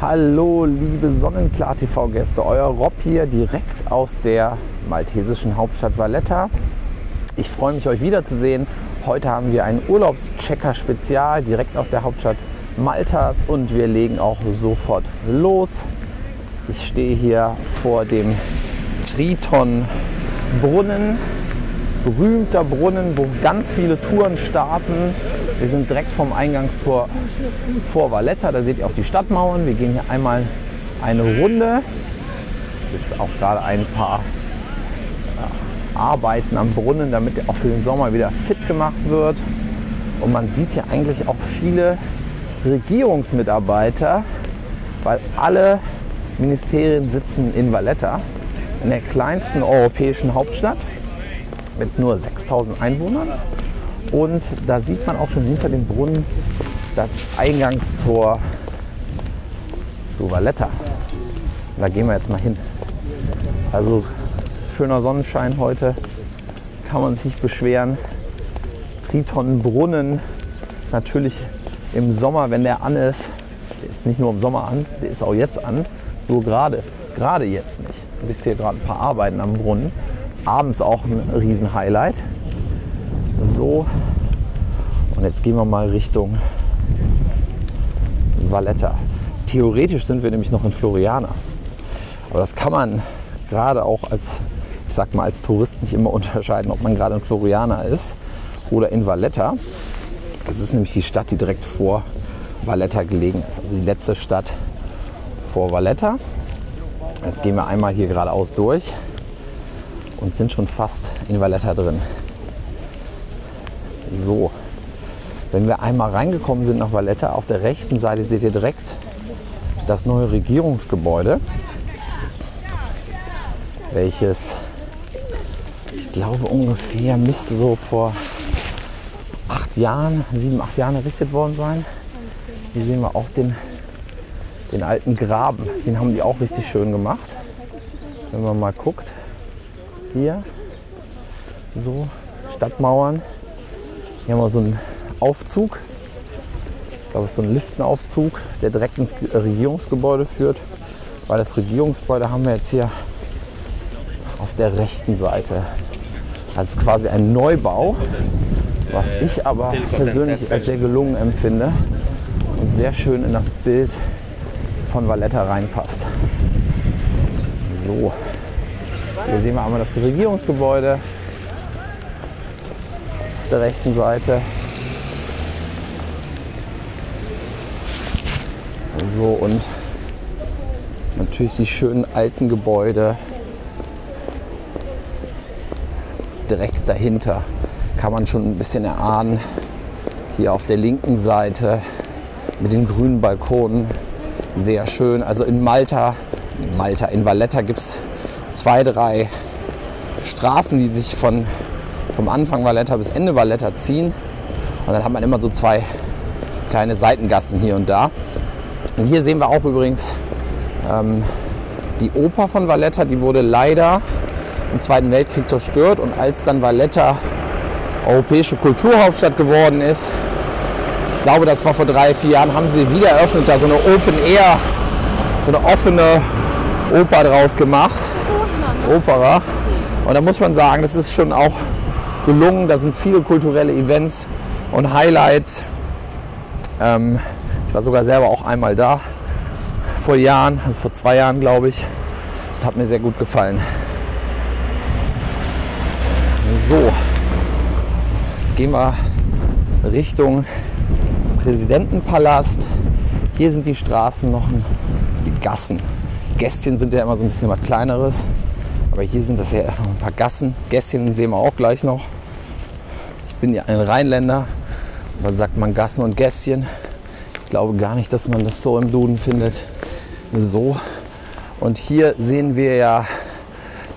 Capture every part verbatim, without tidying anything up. Hallo liebe Sonnenklar-T V-Gäste, euer Rob hier direkt aus der maltesischen Hauptstadt Valletta. Ich freue mich, euch wiederzusehen. Heute haben wir einen Urlaubschecker-Spezial direkt aus der Hauptstadt Maltas und wir legen auch sofort los. Ich stehe hier vor dem Triton-Brunnen, berühmter Brunnen, wo ganz viele Touren starten. Wir sind direkt vom Eingangstor vor Valletta, da seht ihr auch die Stadtmauern. Wir gehen hier einmal eine Runde. Da gibt es auch gerade ein paar ja, Arbeiten am Brunnen, damit er auch für den Sommer wieder fit gemacht wird. Und man sieht hier eigentlich auch viele Regierungsmitarbeiter, weil alle Ministerien sitzen in Valletta, in der kleinsten europäischen Hauptstadt mit nur sechstausend Einwohnern. Und da sieht man auch schon hinter dem Brunnen das Eingangstor zu Valletta. Da gehen wir jetzt mal hin. Also schöner Sonnenschein heute, kann man sich beschweren. Triton-Brunnen ist natürlich im Sommer, wenn der an ist, der ist nicht nur im Sommer an, der ist auch jetzt an, nur gerade, gerade jetzt nicht. Da gibt es hier gerade ein paar Arbeiten am Brunnen. Abends auch ein Riesen-Highlight. So, und jetzt gehen wir mal Richtung Valletta. Theoretisch sind wir nämlich noch in Floriana, aber das kann man gerade auch als, ich sag mal, als Tourist nicht immer unterscheiden, ob man gerade in Floriana ist oder in Valletta. Das ist nämlich die Stadt, die direkt vor Valletta gelegen ist, also die letzte Stadt vor Valletta. Jetzt gehen wir einmal hier geradeaus durch und sind schon fast in Valletta drin. So, wenn wir einmal reingekommen sind nach Valletta, auf der rechten Seite seht ihr direkt das neue Regierungsgebäude, welches, ich glaube ungefähr, müsste so vor acht Jahren, sieben, acht Jahren errichtet worden sein. Hier sehen wir auch den, den alten Graben, den haben die auch richtig schön gemacht. Wenn man mal guckt, hier, so Stadtmauern. Hier haben wir so einen Aufzug, ich glaube, es ist so ein Liftenaufzug, der direkt ins Regierungsgebäude führt, weil das Regierungsgebäude haben wir jetzt hier auf der rechten Seite. Also quasi ein Neubau, was ich aber persönlich als sehr gelungen empfinde und sehr schön in das Bild von Valletta reinpasst. So, hier sehen wir einmal das Regierungsgebäude der rechten Seite. So, und natürlich die schönen alten Gebäude direkt dahinter. Kann man schon ein bisschen erahnen. Hier auf der linken Seite mit den grünen Balkonen. Sehr schön. Also in Malta, Malta, in Valletta gibt es zwei, drei Straßen, die sich von vom Anfang Valletta bis Ende Valletta ziehen und dann hat man immer so zwei kleine Seitengassen hier und da. Und hier sehen wir auch übrigens ähm, die Oper von Valletta, die wurde leider im Zweiten Weltkrieg zerstört und als dann Valletta europäische Kulturhauptstadt geworden ist, ich glaube das war vor drei, vier Jahren, haben sie wieder eröffnet, da so eine Open Air, so eine offene Oper draus gemacht, Opera. Und da muss man sagen, das ist schon auch gelungen, da sind viele kulturelle Events und Highlights. Ähm, ich war sogar selber auch einmal da vor Jahren, also vor zwei Jahren glaube ich, und hat mir sehr gut gefallen. So, jetzt gehen wir Richtung Präsidentenpalast. Hier sind die Straßen noch die Gassen. Gässchen sind ja immer so ein bisschen was Kleineres, aber hier sind das ja noch ein paar Gassen. Gässchen sehen wir auch gleich noch. Ich bin ja ein Rheinländer, aber sagt man Gassen und Gässchen. Ich glaube gar nicht, dass man das so im Duden findet. So. Und hier sehen wir ja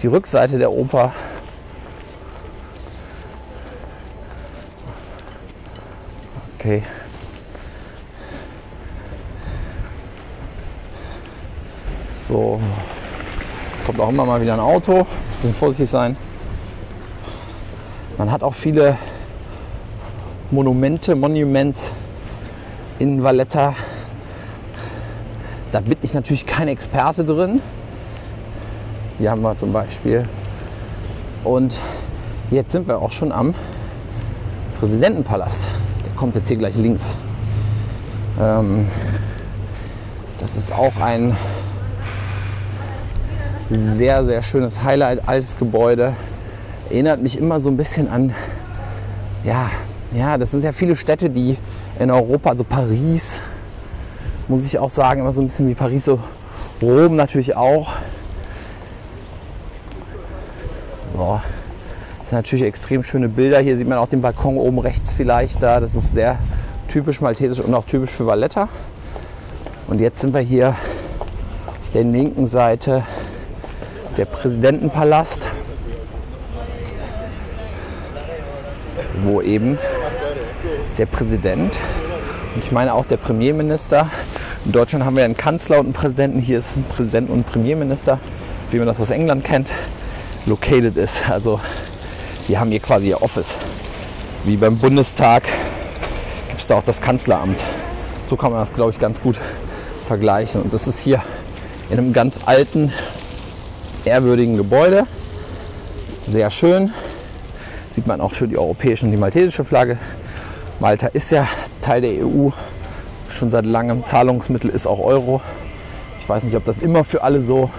die Rückseite der Oper. Okay. So. Kommt auch immer mal wieder ein Auto. Bisschen vorsichtig sein. Man hat auch viele Monumente, Monuments in Valletta. Da bin ich natürlich kein Experte drin. Hier haben wir zum Beispiel. Und jetzt sind wir auch schon am Präsidentenpalast. Der kommt jetzt hier gleich links. Ähm, das ist auch ein sehr, sehr schönes Highlight, altes Gebäude. Erinnert mich immer so ein bisschen an, ja, ja, das sind ja viele Städte, die in Europa, also Paris, muss ich auch sagen, immer so ein bisschen wie Paris, so Rom natürlich auch. So. Das sind natürlich extrem schöne Bilder. Hier sieht man auch den Balkon oben rechts vielleicht da. Das ist sehr typisch maltesisch und auch typisch für Valletta. Und jetzt sind wir hier auf der linken Seite der Präsidentenpalast, wo eben der Präsident und ich meine auch der Premierminister. In Deutschland haben wir einen Kanzler und einen Präsidenten. Hier ist ein Präsident und ein Premierminister, wie man das aus England kennt, located ist. Also wir haben hier quasi ihr Office. Wie beim Bundestag gibt es da auch das Kanzleramt. So kann man das, glaube ich, ganz gut vergleichen. Und das ist hier in einem ganz alten, ehrwürdigen Gebäude. Sehr schön. Sieht man auch schön die europäische und die maltesische Flagge. Malta ist ja Teil der E U, schon seit langem. Zahlungsmittel ist auch Euro. Ich weiß nicht, ob das immer für alle so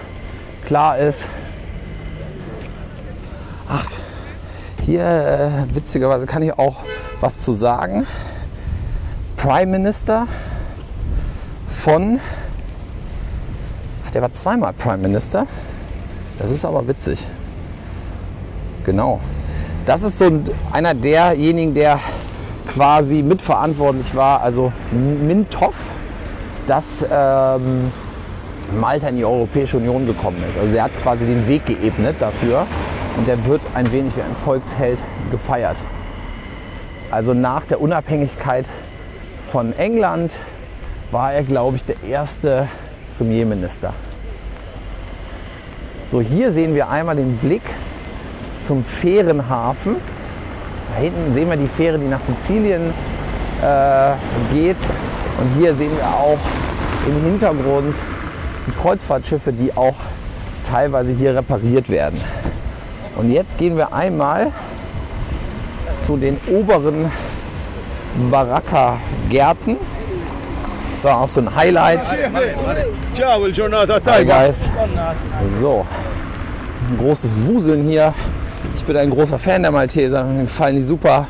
klar ist. Ach, hier äh, witzigerweise kann ich auch was zu sagen. Prime Minister von, ach, der war zweimal Prime Minister. Das ist aber witzig. Genau. Das ist so einer derjenigen, der quasi mitverantwortlich war, also Mintoff, dass ähm, Malta in die Europäische Union gekommen ist. Also er hat quasi den Weg geebnet dafür und der wird ein wenig wie ein Volksheld gefeiert. Also nach der Unabhängigkeit von England war er, glaube ich, der erste Premierminister. So, hier sehen wir einmal den Blick zum Fährenhafen. Da hinten sehen wir die Fähre, die nach Sizilien äh, geht. Und hier sehen wir auch im Hintergrund die Kreuzfahrtschiffe, die auch teilweise hier repariert werden. Und jetzt gehen wir einmal zu den oberen Barrakka-Gärten. Das war auch so ein Highlight. Hi guys. So, ein großes Wuseln hier. Ich bin ein großer Fan der Malteser, mir gefallen die super,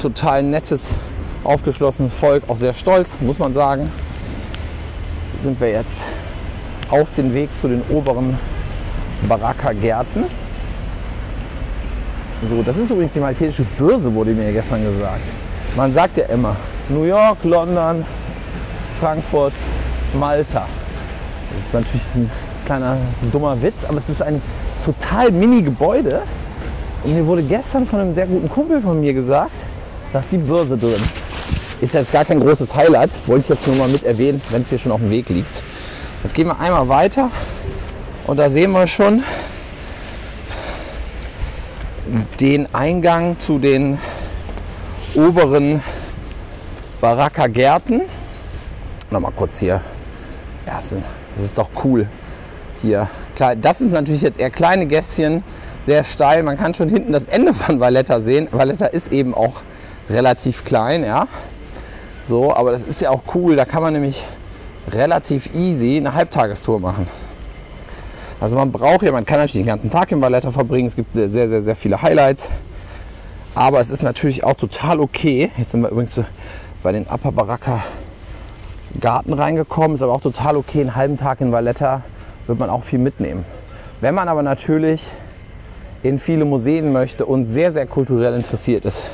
total nettes, aufgeschlossenes Volk, auch sehr stolz, muss man sagen. Hier sind wir jetzt auf dem Weg zu den oberen Barrakka-Gärten. So, das ist übrigens die maltesische Börse, wurde mir gestern gesagt. Man sagt ja immer, New York, London, Frankfurt, Malta. Das ist natürlich ein kleiner dummer Witz, aber es ist ein total Mini-Gebäude. Und mir wurde gestern von einem sehr guten Kumpel von mir gesagt, dass die Börse drin ist. Jetzt gar kein großes Highlight, wollte ich jetzt nur mal mit erwähnen, wenn es hier schon auf dem Weg liegt. Jetzt gehen wir einmal weiter und da sehen wir schon den Eingang zu den oberen Barrakka-Gärten. Nochmal kurz hier. Ja, das ist doch cool hier. Das ist natürlich jetzt eher kleine Gässchen, sehr steil. Man kann schon hinten das Ende von Valletta sehen. Valletta ist eben auch relativ klein, ja. So, aber das ist ja auch cool. Da kann man nämlich relativ easy eine Halbtagestour machen. Also man braucht ja, man kann natürlich den ganzen Tag in Valletta verbringen. Es gibt sehr, sehr, sehr, sehr viele Highlights. Aber es ist natürlich auch total okay. Jetzt sind wir übrigens bei den Upper Barrakka Garten reingekommen. Ist aber auch total okay, einen halben Tag in Valletta wird man auch viel mitnehmen. Wenn man aber natürlich in viele Museen möchte und sehr, sehr kulturell interessiert ist,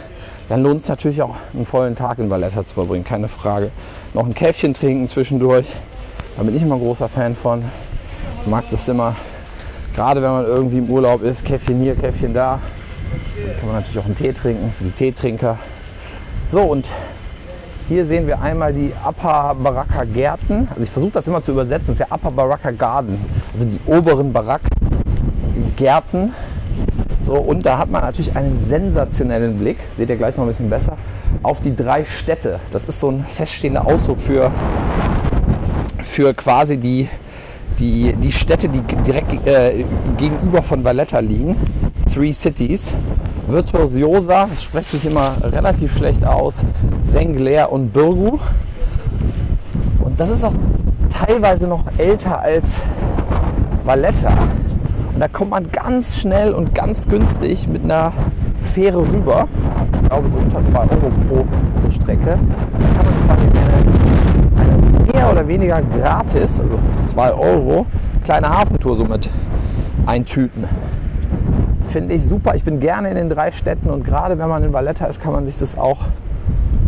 dann lohnt es natürlich auch, einen vollen Tag in Valletta zu verbringen, keine Frage. Noch ein Käffchen trinken zwischendurch, da bin ich immer ein großer Fan von. Ich mag das immer, gerade wenn man irgendwie im Urlaub ist, Käffchen hier, Käffchen da. Dann kann man natürlich auch einen Tee trinken, für die Teetrinker. So, und hier sehen wir einmal die Upper Barrakka Gärten. Also ich versuche das immer zu übersetzen. Das ist ja Upper Barrakka Garden. Also die oberen Barrakka Gärten. So, und da hat man natürlich einen sensationellen Blick. Seht ihr gleich noch ein bisschen besser. Auf die drei Städte. Das ist so ein feststehender Ausdruck für für quasi die, die, die Städte, die direkt äh, gegenüber von Valletta liegen, Three Cities, Vittoriosa, das spreche ich immer relativ schlecht aus, Senglea und Birgu. Und das ist auch teilweise noch älter als Valletta. Und da kommt man ganz schnell und ganz günstig mit einer Fähre rüber. Ich glaube so unter zwei Euro pro, pro Strecke. Da kann man quasi eine, eine mehr oder weniger gratis, also zwei Euro, kleine Hafentour somit eintüten. Finde ich super. Ich bin gerne in den drei Städten und gerade wenn man in Valletta ist, kann man sich das auch,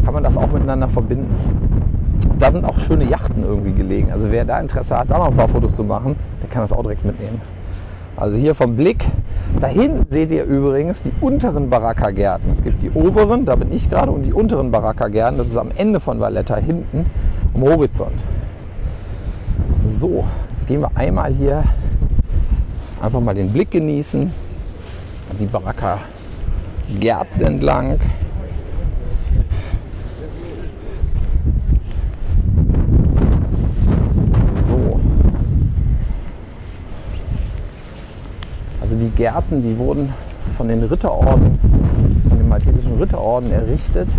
kann man das auch miteinander verbinden. Und da sind auch schöne Yachten irgendwie gelegen. Also wer da Interesse hat, da noch ein paar Fotos zu machen, der kann das auch direkt mitnehmen. Also hier vom Blick, da hinten seht ihr übrigens die unteren Barrakka-Gärten. Es gibt die oberen, da bin ich gerade, und die unteren Barrakka-Gärten. Das ist am Ende von Valletta, hinten am Horizont. So, jetzt gehen wir einmal hier einfach mal den Blick genießen. Die Barrakka-Gärten entlang. Also die Gärten, die wurden von den Ritterorden, von dem maltesischen Ritterorden errichtet.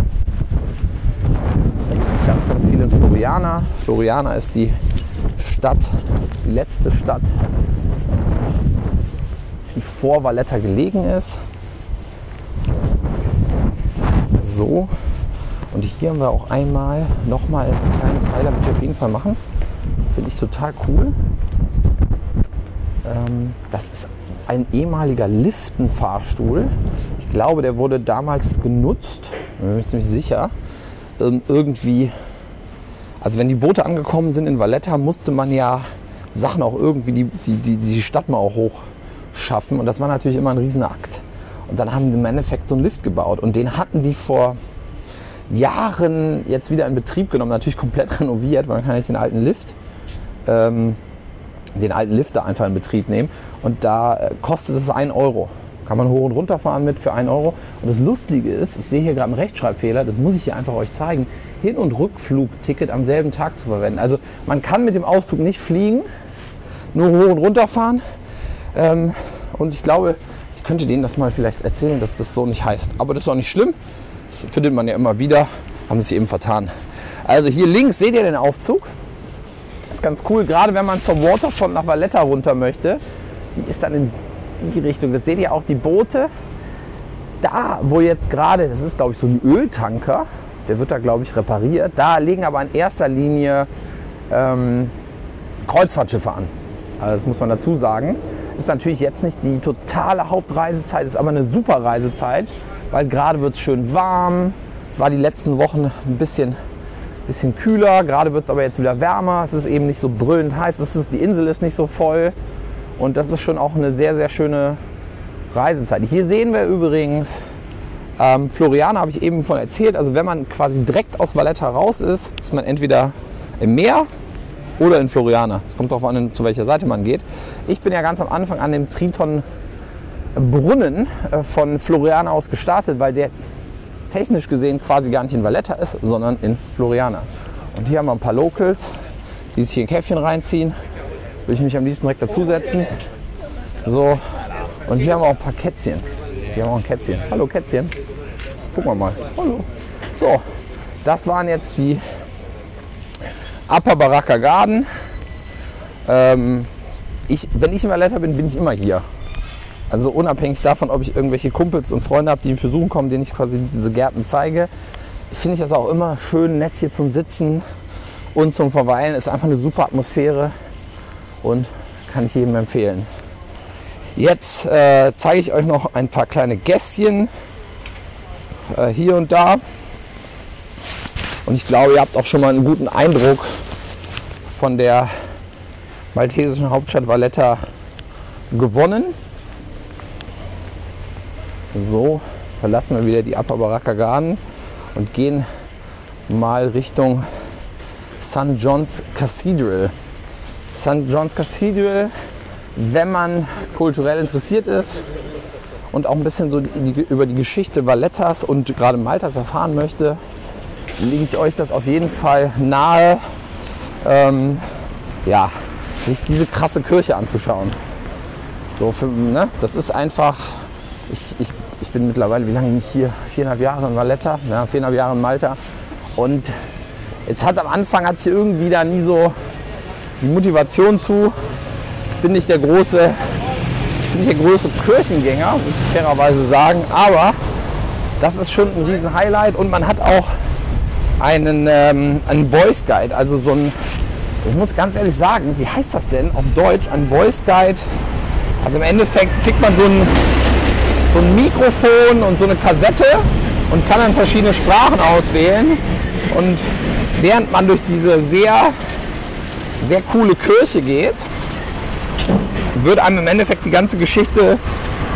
Da gibt es ganz, ganz viel in Floriana. Floriana ist die Stadt, die letzte Stadt, die vor Valletta gelegen ist. So, und hier haben wir auch einmal nochmal ein kleines Highlight, würde ich auf jeden Fall machen. Finde ich total cool. Das ist ein ehemaliger Liftenfahrstuhl. Ich glaube, der wurde damals genutzt, bin mir ziemlich sicher, irgendwie, also wenn die Boote angekommen sind in Valletta, musste man ja Sachen auch irgendwie, die, die, die Stadt mal auch hochschaffen und das war natürlich immer ein Riesenakt. Und dann haben die im Endeffekt so einen Lift gebaut und den hatten die vor Jahren jetzt wieder in Betrieb genommen, natürlich komplett renoviert, weil man kann ja nicht den alten Lift, ähm, den alten Lift da einfach in Betrieb nehmen und da kostet es ein Euro. Kann man hoch und runter fahren mit für ein Euro. Und das Lustige ist, ich sehe hier gerade einen Rechtschreibfehler, das muss ich hier einfach euch zeigen, Hin- und Rückflugticket am selben Tag zu verwenden. Also man kann mit dem Ausflug nicht fliegen, nur hoch und runter fahren. Und ich glaube, ich könnte denen das mal vielleicht erzählen, dass das so nicht heißt. Aber das ist auch nicht schlimm, das findet man ja immer wieder, haben sie eben vertan. Also hier links seht ihr den Aufzug. Das ist ganz cool, gerade wenn man vom Waterfront nach Valletta runter möchte. Die ist dann in die Richtung. Jetzt seht ihr auch die Boote. Da, wo jetzt gerade, das ist glaube ich so ein Öltanker, der wird da glaube ich repariert. Da legen aber in erster Linie ähm, Kreuzfahrtschiffe an. Also das muss man dazu sagen. Ist natürlich jetzt nicht die totale Hauptreisezeit, ist aber eine super Reisezeit, weil gerade wird es schön warm. War die letzten Wochen ein bisschen... Bisschen kühler, gerade wird es aber jetzt wieder wärmer, es ist eben nicht so brüllend heiß, es ist, die Insel ist nicht so voll und das ist schon auch eine sehr, sehr schöne Reisezeit. Hier sehen wir übrigens, ähm, Floriana habe ich eben von erzählt, also wenn man quasi direkt aus Valletta raus ist, ist man entweder im Meer oder in Floriana. Es kommt darauf an, zu welcher Seite man geht. Ich bin ja ganz am Anfang an dem Triton-Brunnen von Floriana aus gestartet, weil der technisch gesehen quasi gar nicht in Valletta ist, sondern in Floriana. Und hier haben wir ein paar Locals, die sich hier ein Käffchen reinziehen. Würde ich mich am liebsten direkt dazusetzen. So, und hier haben wir auch ein paar Kätzchen. Hier haben wir auch ein Kätzchen. Hallo Kätzchen. Gucken wir mal. Hallo. So, das waren jetzt die Upper Barrakka Garden. Ähm, ich, wenn ich in Valletta bin, bin ich immer hier. Also unabhängig davon, ob ich irgendwelche Kumpels und Freunde habe, die mich besuchen kommen, denen ich quasi diese Gärten zeige, finde ich das auch immer schön nett hier zum Sitzen und zum Verweilen. Ist einfach eine super Atmosphäre und kann ich jedem empfehlen. Jetzt äh, zeige ich euch noch ein paar kleine Gässchen äh, hier und da. Und ich glaube, ihr habt auch schon mal einen guten Eindruck von der maltesischen Hauptstadt Valletta gewonnen. So, verlassen wir wieder die Upper Barrakka Garden und gehen mal Richtung Saint John's Cathedral. Saint John's Cathedral, wenn man kulturell interessiert ist und auch ein bisschen so die, die, über die Geschichte Vallettas und gerade Maltas erfahren möchte, lege ich euch das auf jeden Fall nahe. Ähm, ja, sich diese krasse Kirche anzuschauen. So, für, ne? Das ist einfach, ich, ich, ich bin mittlerweile, wie lange bin ich hier? Viereinhalb Jahre in Valletta, ja, viereinhalb Jahre in Malta. Und jetzt hat am Anfang hat sie irgendwie da nie so die Motivation zu. Ich bin nicht der große, ich bin nicht der große Kirchengänger, muss ich fairerweise sagen, aber das ist schon ein riesen Highlight. Und man hat auch einen, ähm, einen Voice Guide, also so ein, ich muss ganz ehrlich sagen, wie heißt das denn auf Deutsch, ein Voice Guide? Also im Endeffekt kriegt man so ein, so ein Mikrofon und so eine Kassette und kann dann verschiedene Sprachen auswählen. Und während man durch diese sehr, sehr coole Kirche geht, wird einem im Endeffekt die ganze Geschichte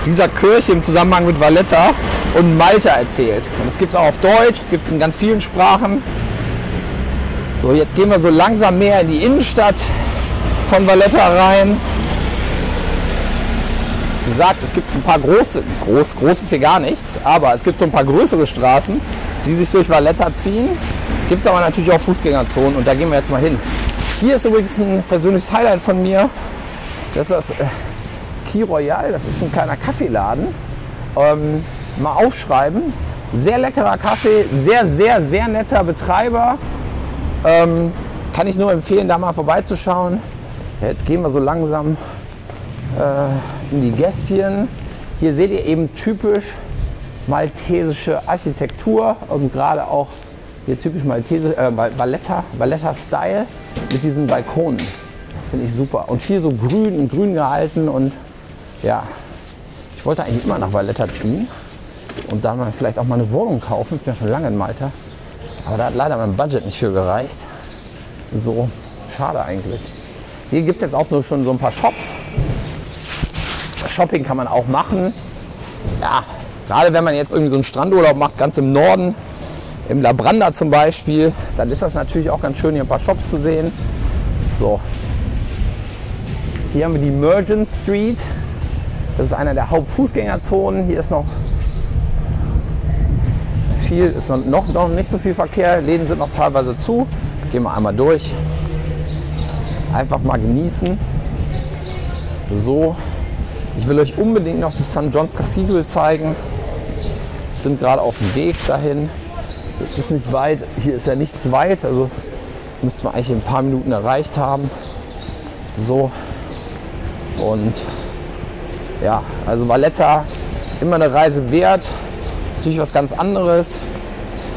dieser Kirche im Zusammenhang mit Valletta und Malta erzählt. Und das gibt es auch auf Deutsch, das gibt es in ganz vielen Sprachen. So, jetzt gehen wir so langsam mehr in die Innenstadt von Valletta rein. Wie gesagt, es gibt ein paar große, groß, groß ist hier gar nichts, aber es gibt so ein paar größere Straßen, die sich durch Valletta ziehen. Gibt es aber natürlich auch Fußgängerzonen und da gehen wir jetzt mal hin. Hier ist übrigens ein persönliches Highlight von mir. Das ist das Key Royal, das ist ein kleiner Kaffeeladen. Ähm, mal aufschreiben. Sehr leckerer Kaffee, sehr, sehr, sehr netter Betreiber. Ähm, kann ich nur empfehlen, da mal vorbeizuschauen. Ja, jetzt gehen wir so langsam äh, in die Gässchen. Hier seht ihr eben typisch maltesische Architektur und gerade auch hier typisch maltesische äh, Valletta, Valletta-Style mit diesen Balkonen. Finde ich super. Und viel so grün und grün gehalten und ja, ich wollte eigentlich immer nach Valletta ziehen und da mal vielleicht auch mal eine Wohnung kaufen. Ich bin ja schon lange in Malta, aber da hat leider mein Budget nicht für gereicht. So, schade eigentlich. Hier gibt es jetzt auch so, schon so ein paar Shops. Shopping kann man auch machen. Ja, gerade wenn man jetzt irgendwie so einen Strandurlaub macht, ganz im Norden, im Labranda zum Beispiel, dann ist das natürlich auch ganz schön, hier ein paar Shops zu sehen. So. Hier haben wir die Merchant Street. Das ist einer der Hauptfußgängerzonen. Hier ist noch viel, ist noch, noch nicht so viel Verkehr. Läden sind noch teilweise zu. Gehen wir einmal durch. Einfach mal genießen. So. Ich will euch unbedingt noch die Sankt John's Cathedral zeigen. Wir sind gerade auf dem Weg dahin. Es ist nicht weit. Hier ist ja nichts weit. Also müssten wir eigentlich in ein paar Minuten erreicht haben. So. Und ja, also Valletta, immer eine Reise wert, natürlich was ganz anderes,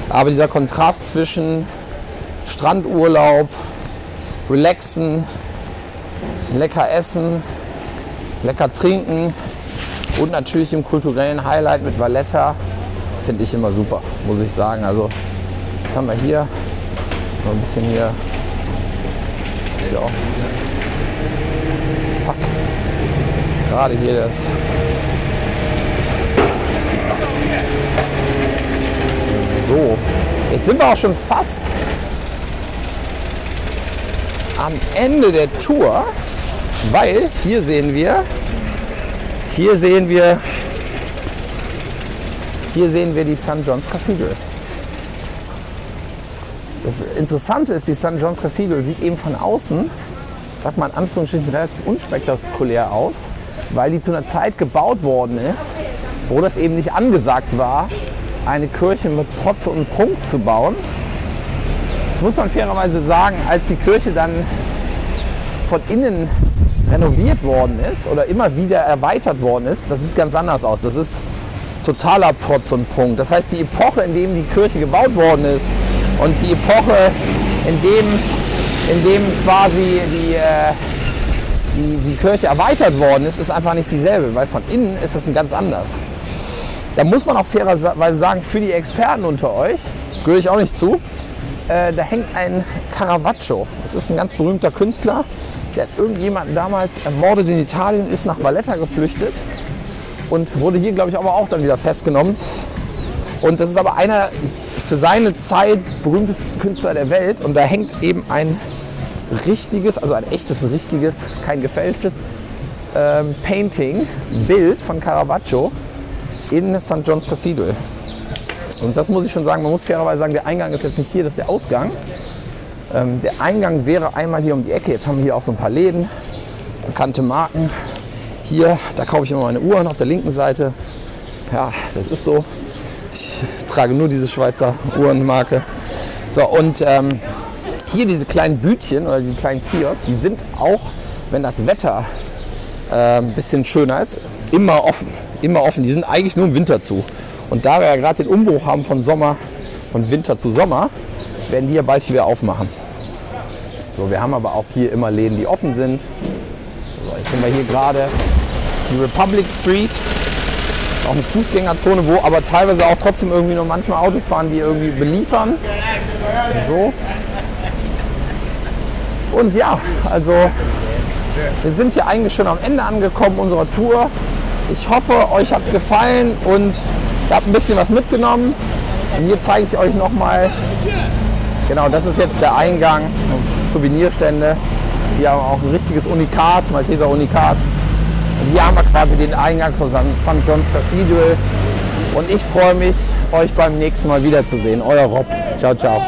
aber dieser Kontrast zwischen Strandurlaub, relaxen, lecker essen, lecker trinken und natürlich dem kulturellen Highlight mit Valletta finde ich immer super, muss ich sagen. Also das haben wir hier, noch ein bisschen hier, so. Zack, ist gerade hier das so. Jetzt sind wir auch schon fast am Ende der Tour, weil hier sehen wir, hier sehen wir, hier sehen wir die Sankt John's Cathedral. Das Interessante ist, die Sankt John's Cathedral sieht eben von außen, sagt man in Anführungsstrichen, relativ unspektakulär aus, weil die zu einer Zeit gebaut worden ist, wo das eben nicht angesagt war, eine Kirche mit Protze und Prunk zu bauen. Das muss man fairerweise sagen, als die Kirche dann von innen renoviert worden ist oder immer wieder erweitert worden ist, das sieht ganz anders aus. Das ist totaler Protz und Prunk. Das heißt, die Epoche, in dem die Kirche gebaut worden ist und die Epoche, in dem in dem quasi die, die, die Kirche erweitert worden ist, ist einfach nicht dieselbe, weil von innen ist das ein ganz anders. Da muss man auch fairerweise sagen, für die Experten unter euch, gehöre ich auch nicht zu, äh, da hängt ein Caravaggio. Das ist ein ganz berühmter Künstler, der hat irgendjemanden damals ermordet in Italien, ist nach Valletta geflüchtet und wurde hier, glaube ich, aber auch dann wieder festgenommen. Und das ist aber einer für seine Zeit berühmtesten Künstler der Welt. Und da hängt eben ein richtiges, also ein echtes, richtiges, kein gefälschtes ähm, Painting, Bild von Caravaggio in Sankt John's Cathedral. Und das muss ich schon sagen, man muss fairerweise sagen, der Eingang ist jetzt nicht hier, das ist der Ausgang. Ähm, der Eingang wäre einmal hier um die Ecke. Jetzt haben wir hier auch so ein paar Läden, bekannte Marken. Hier, da kaufe ich immer meine Uhren auf der linken Seite. Ja, das ist so. Ich trage nur diese Schweizer Uhrenmarke. So, und ähm, hier diese kleinen Bütchen oder die kleinen Kiosks, die sind auch, wenn das Wetter äh, ein bisschen schöner ist, immer offen. Immer offen. Die sind eigentlich nur im Winter zu. Und da wir ja gerade den Umbruch haben von Sommer, von Winter zu Sommer, werden die ja bald wieder aufmachen. So, wir haben aber auch hier immer Läden, die offen sind. So, jetzt sind wir hier gerade die Republic Street. Auch eine Fußgängerzone, wo aber teilweise auch trotzdem irgendwie noch manchmal Autos fahren, die irgendwie beliefern. So. Und ja, also wir sind hier eigentlich schon am Ende angekommen unserer Tour. Ich hoffe, euch hat es gefallen und ihr habt ein bisschen was mitgenommen. Und hier zeige ich euch nochmal, genau, das ist jetzt der Eingang, Souvenirstände. Hier haben wir auch ein richtiges Unikat, Malteser Unikat. Hier haben wir quasi den Eingang von Sankt John's Cathedral und ich freue mich, euch beim nächsten Mal wiederzusehen. Euer Rob. Ciao, ciao.